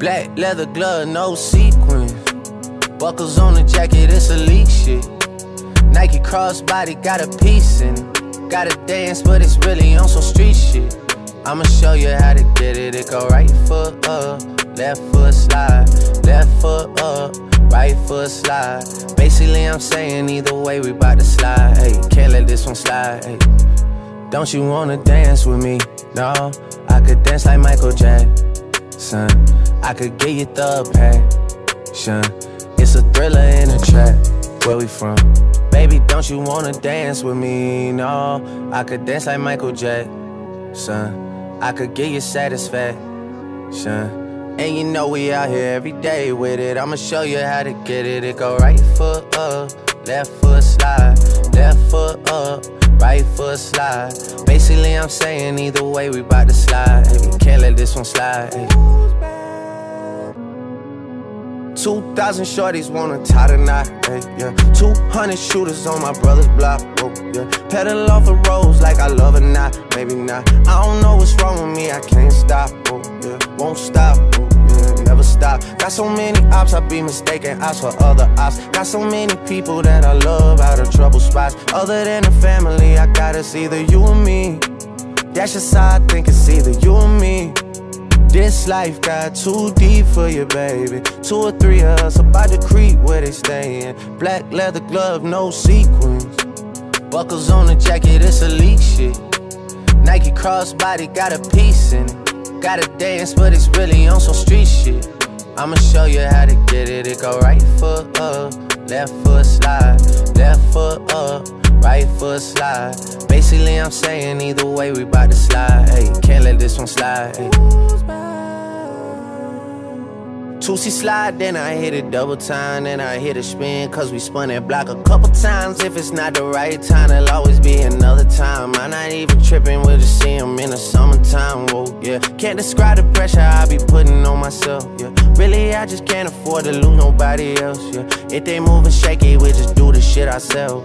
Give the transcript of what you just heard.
Black leather glove, no sequins. Buckles on the jacket, it's elite shit. Nike crossbody, got a piece in it. Gotta dance, but it's really on some street shit. I'ma show you how to get it. It go right foot up, left foot slide. Left foot up, right foot slide. Basically I'm saying either way we bout to slide. Hey, can't let this one slide. Hey, don't you wanna dance with me? No, I could dance like Michael Jackson. I could get you the passion. It's a thriller in a trap. Where we from? Baby, don't you wanna dance with me? No, I could dance like Michael Jackson. I could get you satisfaction. And you know we out here every day with it. I'ma show you how to get it. It go right foot up, left foot slide. Left foot up, right foot slide. Basically I'm saying either way we bout to slide. Hey, can't let this one slide. Hey. 2,000 shorties wanna tie the knot, hey, yeah. 200 shooters on my brother's block, oh, yeah. Pedal off a rose like I love or not, maybe not. I don't know what's wrong with me, I can't stop, oh, yeah. Won't stop, oh, yeah, never stop. Got so many ops, I be mistaken ops for other ops. Got so many people that I love out of trouble spots. Other than the family, I got us either you or me. That's just how I think it's either you or me. This life got too deep for you, baby. 2 or 3 of us about to creep where they stayin'. Black leather glove, no sequins. Buckles on the jacket, it's elite shit. Nike crossbody, got a piece in it. Gotta dance, but it's really on some street shit. I'ma show you how to get it. It go right foot up, left foot slide. Left foot up, right foot slide. Basically I'm saying either way we bout to slide. Hey, can't let this one slide. Ay. 2C slide, then I hit it double time, then I hit a spin, cause we spun that block a couple times. If it's not the right time, there'll always be another time. I'm not even tripping, we'll just see him in the summertime, whoa, yeah. Can't describe the pressure I be putting on myself, yeah. Really, I just can't afford to lose nobody else, yeah. If they moving shaky, we just do the shit ourselves.